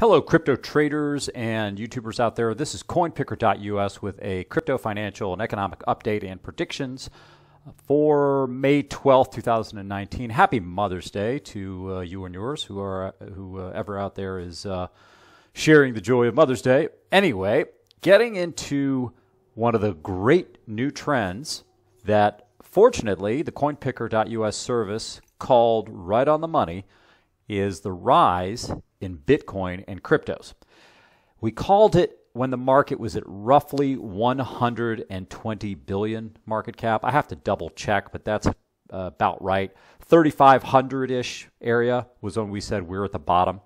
Hello, crypto traders and YouTubers out there. This is CoinPicker.us with a crypto financial and economic update and predictions for May 12th, 2019. Happy Mother's Day to you and yours, whoever out there is sharing the joy of Mother's Day. Anyway, getting into one of the great new trends that, fortunately, the CoinPicker.us service called Right on the Money is the rise in Bitcoin and cryptos. We called it when the market was at roughly 120 billion market cap. I have to double check, but that's about right. 3,500-ish area was when we said we're at the bottom,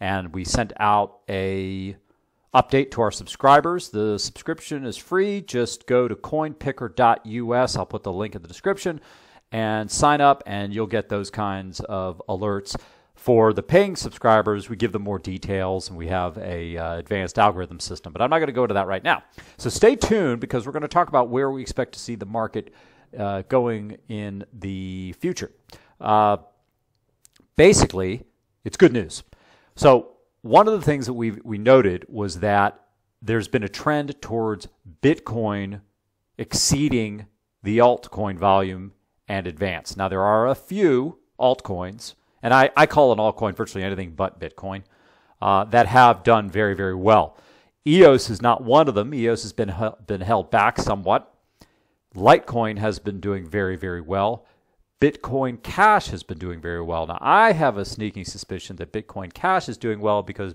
and we sent out a update to our subscribers. The subscription is free. Just go to coinpicker.us. I'll put the link in the description and sign up, and you'll get those kinds of alerts. For the paying subscribers, we give them more details, and we have an advanced algorithm system. But I'm not going to go into that right now. So stay tuned, because we're going to talk about where we expect to see the market going in the future. Basically, it's good news. So one of the things that we noted was that there's been a trend towards Bitcoin exceeding the altcoin volume and advance. Now, there are a few altcoins, and I call an altcoin virtually anything but Bitcoin, that have done very, very well. EOS is not one of them. EOS has been held back somewhat. Litecoin has been doing very, very well. Bitcoin Cash has been doing very well. Now, I have a sneaking suspicion that Bitcoin Cash is doing well because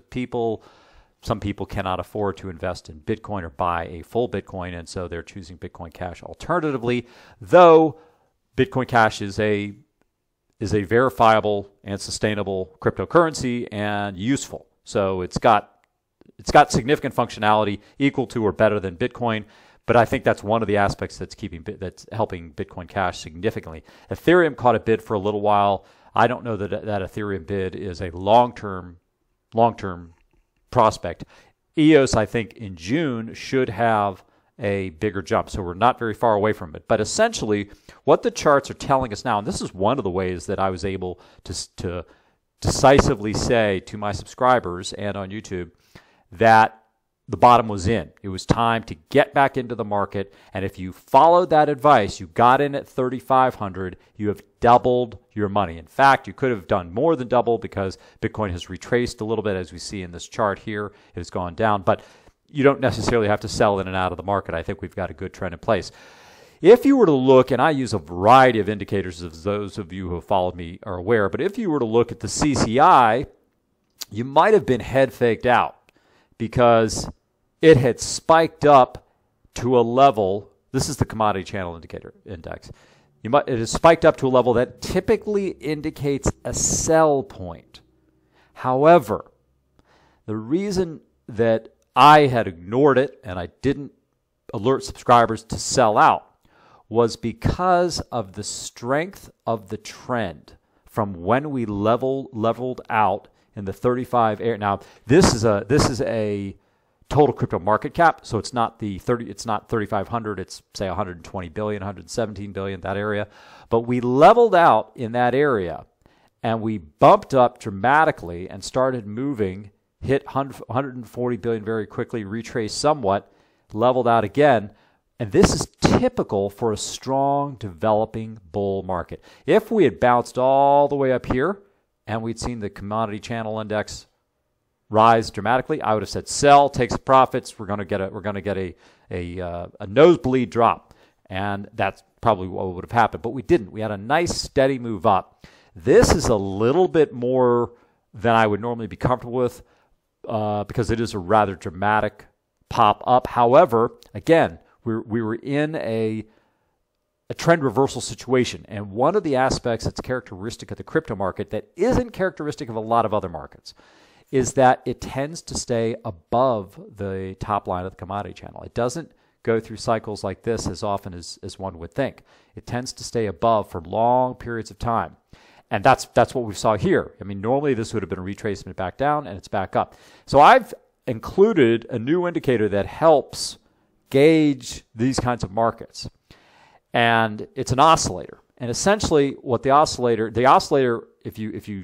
some people cannot afford to invest in Bitcoin or buy a full Bitcoin, and so they're choosing Bitcoin Cash alternatively, though Bitcoin Cash is a verifiable and sustainable cryptocurrency and useful. So it's got significant functionality equal to or better than Bitcoin, but I think that's one of the aspects that's helping Bitcoin Cash significantly. Ethereum caught a bid for a little while. I don't know that Ethereum bid is a long-term prospect. EOS, I think, in June should have a bigger jump, so we're not very far away from it. But essentially, what the charts are telling us now, and this is one of the ways that I was able to decisively say to my subscribers and on YouTube that the bottom was in. It was time to get back into the market, and if you followed that advice, you got in at 3,500, you have doubled your money. In fact, you could have done more than double because Bitcoin has retraced a little bit, as we see in this chart here. It has gone down, but you don't necessarily have to sell in and out of the market. I think we've got a good trend in place. If you were to look, and I use a variety of indicators, as those of you who have followed me are aware, but if you were to look at the CCI, you might have been head faked out because it had spiked up to a level. This is the commodity channel indicator index. It has spiked up to a level that typically indicates a sell point. However, the reason that I had ignored it and I didn't alert subscribers to sell out was because of the strength of the trend from when we leveled out in the 35 area. Now, this is a total crypto market cap, so it's not the 30, it's not 3,500, it's say 120 billion, 117 billion, that area. But we leveled out in that area and we bumped up dramatically and started moving, hit 140 billion very quickly, retraced somewhat, leveled out again. And this is typical for a strong developing bull market. If we had bounced all the way up here and we'd seen the commodity channel index rise dramatically, I would have said sell, take some profits, we're going to get a nosebleed drop. And that's probably what would have happened, but we didn't. We had a nice steady move up. This is a little bit more than I would normally be comfortable with, because it is a rather dramatic pop up. However, again, we were in a trend reversal situation. And one of the aspects that's characteristic of the crypto market that isn't characteristic of a lot of other markets is that it tends to stay above the top line of the commodity channel. It doesn't go through cycles like this as often as one would think. It tends to stay above for long periods of time. And that's what we saw here. I mean, normally this would have been a retracement back down, and it's back up. So I've included a new indicator that helps gauge these kinds of markets. And it's an oscillator. And essentially what the oscillator, if you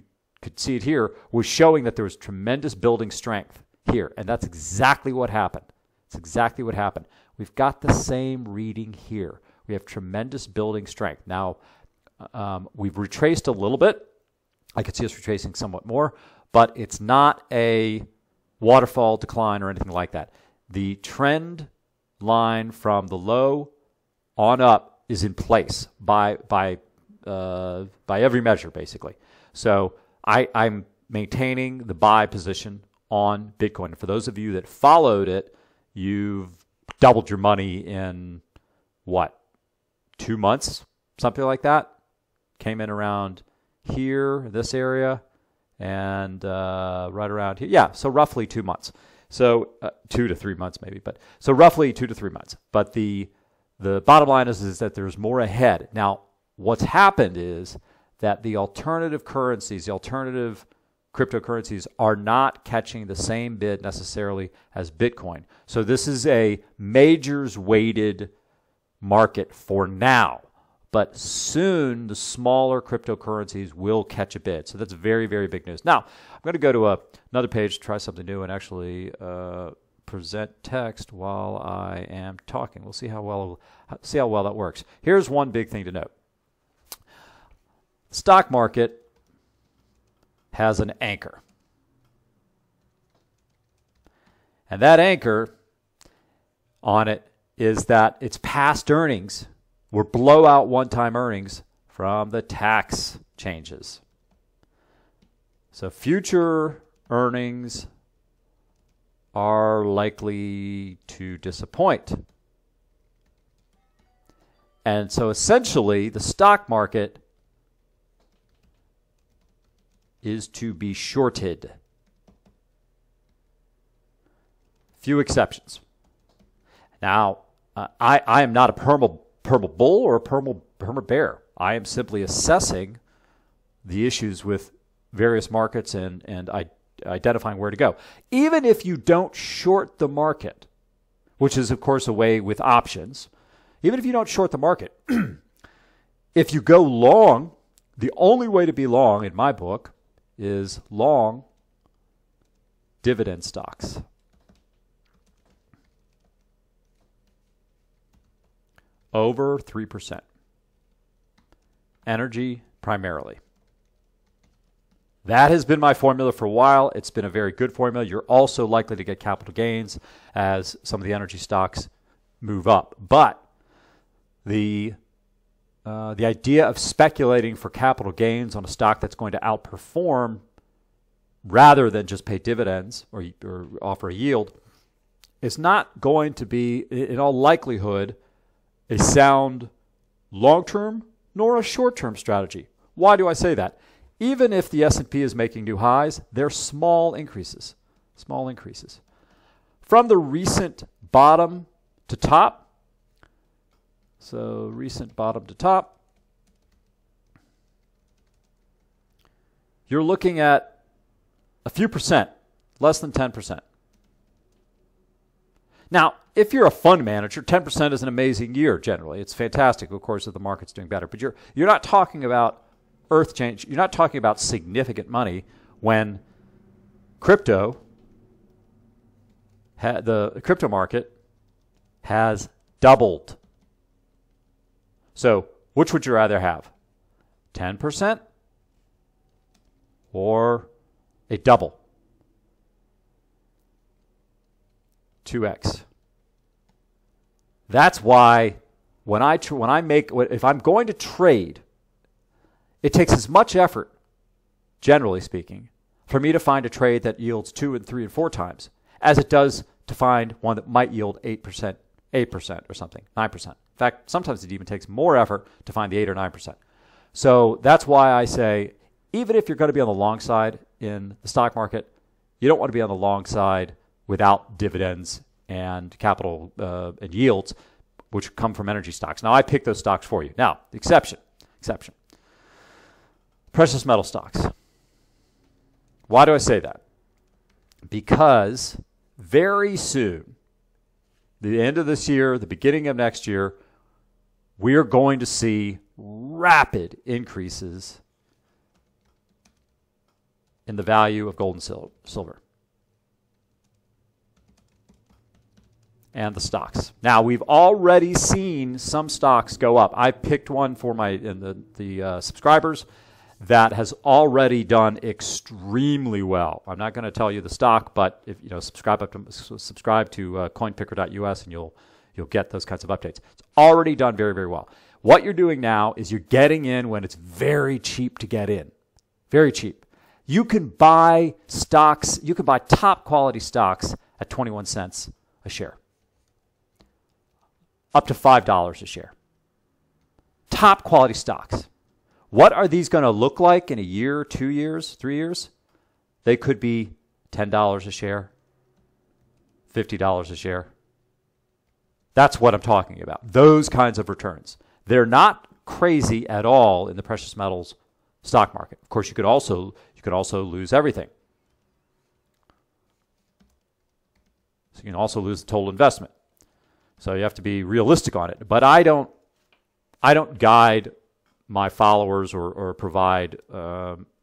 could see it here, was showing that there was tremendous building strength here. And that's exactly what happened. It's exactly what happened. We've got the same reading here. We have tremendous building strength. Now, we've retraced a little bit. I could see us retracing somewhat more, but it's not a waterfall decline or anything like that. The trend line from the low on up is in place by every measure, basically. So I'm maintaining the buy position on Bitcoin. And for those of you that followed it, you've doubled your money in, what, 2 months, something like that. Came in around here, this area, and right around here. Yeah, so roughly 2 months. So 2 to 3 months maybe, but so roughly 2 to 3 months. But the bottom line is that there's more ahead. Now, what's happened is that the alternative currencies, the alternative cryptocurrencies are not catching the same bid necessarily as Bitcoin. So this is a majors weighted market for now, but soon the smaller cryptocurrencies will catch a bid. So that's very, very big news. Now, I'm going to go to another page, try something new, and actually present text while I am talking. We'll see how well that works. Here's one big thing to note. Stock market has an anchor. And that anchor on it is that its past earnings were blowout one-time earnings from the tax changes. So future earnings are likely to disappoint. And so essentially the stock market is to be shorted. Few exceptions. Now, I am not a perma bull or a perma bear. I am simply assessing the issues with various markets and identifying where to go. Even if you don't short the market, which is, of course, a way with options, even if you don't short the market, if you go long, the only way to be long, in my book, is long dividend stocks. Over 3%. Energy primarily. That has been my formula for a while. It's been a very good formula. You're also likely to get capital gains as some of the energy stocks move up. But the idea of speculating for capital gains on a stock that's going to outperform rather than just pay dividends or offer a yield is not going to be, in all likelihood, a sound long-term nor a short-term strategy. Why do I say that? Even if the S&P is making new highs, they're small increases, small increases. From the recent bottom to top, so recent bottom to top, you're looking at a few percent, less than 10%. Now, if you're a fund manager, 10% is an amazing year generally. It's fantastic, of course, if the market's doing better. But you're not talking about earth change. You're not talking about significant money when crypto, the crypto market has doubled. So which would you rather have, 10% or a double, 2x? That's why if I'm going to trade, it takes as much effort, generally speaking, for me to find a trade that yields 2 and 3 and 4 times as it does to find one that might yield 8% or something, 9%. In fact, sometimes it even takes more effort to find the 8 or 9%. So that's why I say, even if you're going to be on the long side in the stock market, you don't want to be on the long side without dividends and capital and yields, which come from energy stocks. Now, I picked those stocks for you. Now, exception, precious metal stocks. Why do I say that? Because very soon, the end of this year, the beginning of next year, we're going to see rapid increases in the value of gold and silver and the stocks. Now, we've already seen some stocks go up. I picked one for my the subscribers that has already done extremely well. I'm not going to tell you the stock, but if you know, subscribe to CoinPicker.us and you'll get those kinds of updates. It's already done very, very well. What you're doing now is you're getting in when it's very cheap to get in. Very cheap. You can buy stocks, you can buy top quality stocks at 21 cents a share. Up to $5 a share. Top quality stocks. What are these going to look like in a year, 2 years, 3 years? They could be $10 a share, $50 a share. That's what I'm talking about. Those kinds of returns. They're not crazy at all in the precious metals stock market. Of course, you could also lose everything. So you can also lose the total investment. So you have to be realistic on it. But I don't guide my followers or provide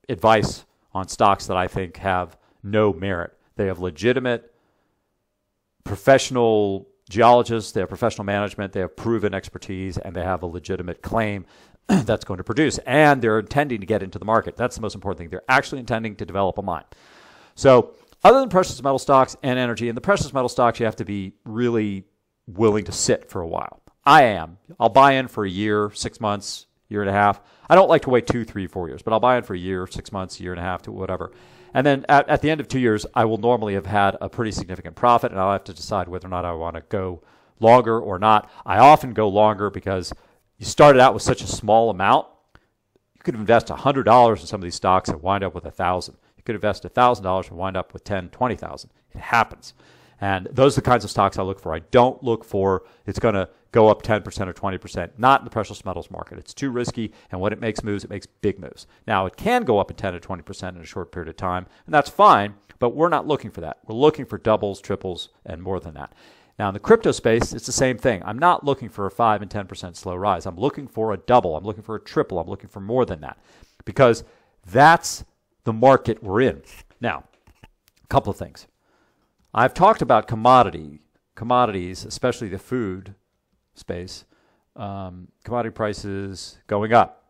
advice on stocks that I think have no merit. They have legitimate professional geologists, they have professional management, they have proven expertise, and they have a legitimate claim that's going to produce. And they're intending to get into the market. That's the most important thing. They're actually intending to develop a mine. So other than precious metal stocks and energy, in the precious metal stocks, you have to be really willing to sit for a while. I am. I'll buy in for a year, 6 months, year and a half. I don't like to wait two, three, 4 years, but I'll buy in for a year, 6 months, year and a half, to whatever. And then at the end of 2 years, I will normally have had a pretty significant profit, and I'll have to decide whether or not I want to go longer or not. I often go longer because you started out with such a small amount. You could invest $100 in some of these stocks and wind up with $1,000. You could invest $1,000 and wind up with $10,000, $20,000. It happens. And those are the kinds of stocks I look for. I don't look for it's going to go up 10% or 20%, not in the precious metals market. It's too risky, and when it makes moves, it makes big moves. Now, it can go up in 10 to 20% in a short period of time, and that's fine, but we're not looking for that. We're looking for doubles, triples, and more than that. Now, in the crypto space, it's the same thing. I'm not looking for a 5 and 10% slow rise. I'm looking for a double. I'm looking for a triple. I'm looking for more than that because that's the market we're in. Now, a couple of things. I've talked about commodities, especially the food space, commodity prices going up.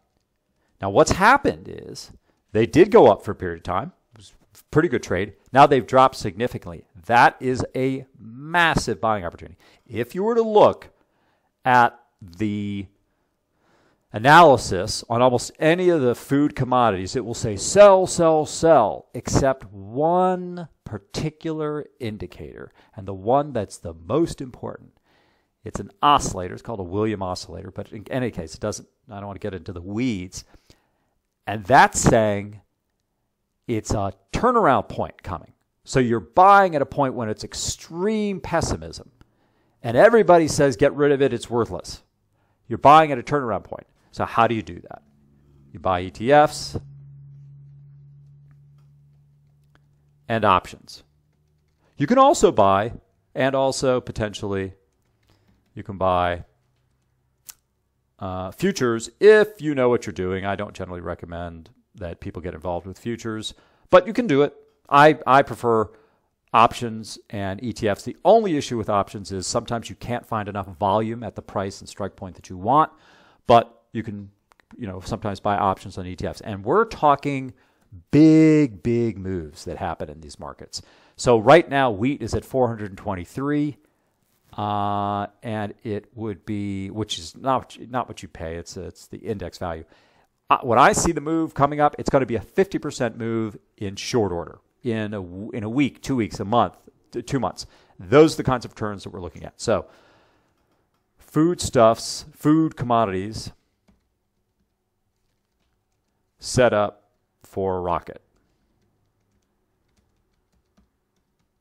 Now, what's happened is they did go up for a period of time. It was a pretty good trade. Now they've dropped significantly. That is a massive buying opportunity. If you were to look at the analysis on almost any of the food commodities, it will say sell, sell, sell, except one particular indicator, and the one that's the most important. It's an oscillator. It's called a William oscillator, but in any case, it doesn't. I don't want to get into the weeds. And that's saying it's a turnaround point coming. So you're buying at a point when it's extreme pessimism, and everybody says get rid of it, it's worthless. You're buying at a turnaround point. So how do you do that? You buy ETFs and options. You can also buy, and also potentially you can buy futures if you know what you're doing. I don't generally recommend that people get involved with futures, but you can do it. I prefer options and ETFs. The only issue with options is sometimes you can't find enough volume at the price and strike point that you want, but you can, you know, sometimes buy options on ETFs. And we're talking big, big moves that happen in these markets. So right now, wheat is at 423, and it would be, which is not what you pay. It's the index value. When I see the move coming up, it's going to be a 50% move in short order, in a week, 2 weeks, a month, 2 months. Those are the kinds of returns that we're looking at. So foodstuffs, food commodities set up for a rocket.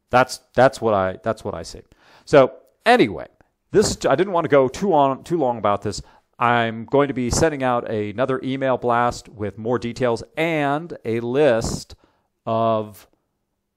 That's what I see. So anyway, I didn't want to go too long about this. I'm going to be sending out another email blast with more details and a list of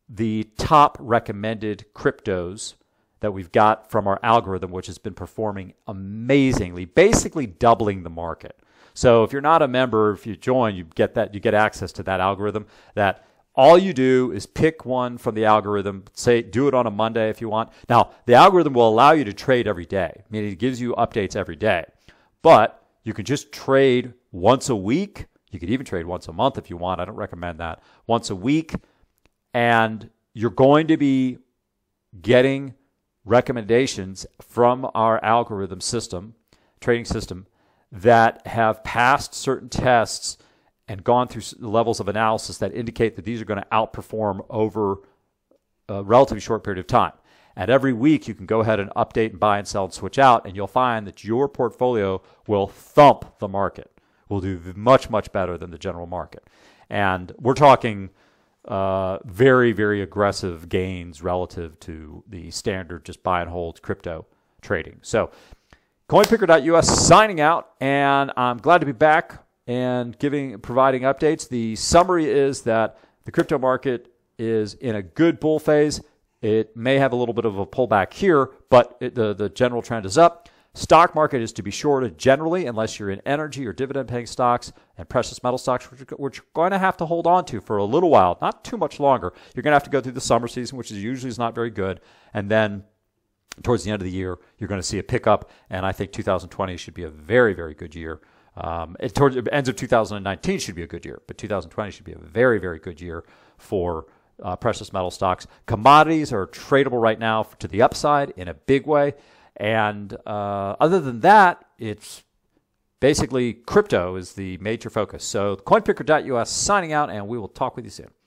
the top recommended cryptos that we've got from our algorithm, which has been performing amazingly, basically doubling the market. So if you're not a member, if you join, you get access to that algorithm that All you do is pick one from the algorithm. Say, do it on a Monday if you want. Now, the algorithm will allow you to trade every day, meaning it gives you updates every day. But you can just trade once a week. You could even trade once a month if you want. I don't recommend that. Once a week. And you're going to be getting recommendations from our algorithm system, trading system, that have passed certain tests and gone through levels of analysis that indicate that these are going to outperform over a relatively short period of time. And every week you can go ahead and update and buy and sell and switch out, and you'll find that your portfolio will thump the market, will do much, much better than the general market. And we're talking very, very aggressive gains relative to the standard just buy and hold crypto trading. So CoinPicker.us signing out, and I'm glad to be back and providing updates. The summary is that the crypto market is in a good bull phase. It may have a little bit of a pullback here, but the general trend is up. Stock market is to be shorted generally unless you're in energy or dividend-paying stocks and precious metal stocks, which you're going to have to hold on to for a little while, not too much longer. You're going to have to go through the summer season, which is usually not very good, and then towards the end of the year, you're going to see a pickup, and I think 2020 should be a very, very good year. Towards the ends of 2019 should be a good year, but 2020 should be a very, very good year for precious metal stocks. Commodities are tradable right now to the upside in a big way. And other than that, it's basically crypto is the major focus. So CoinPicker.us signing out, and we will talk with you soon.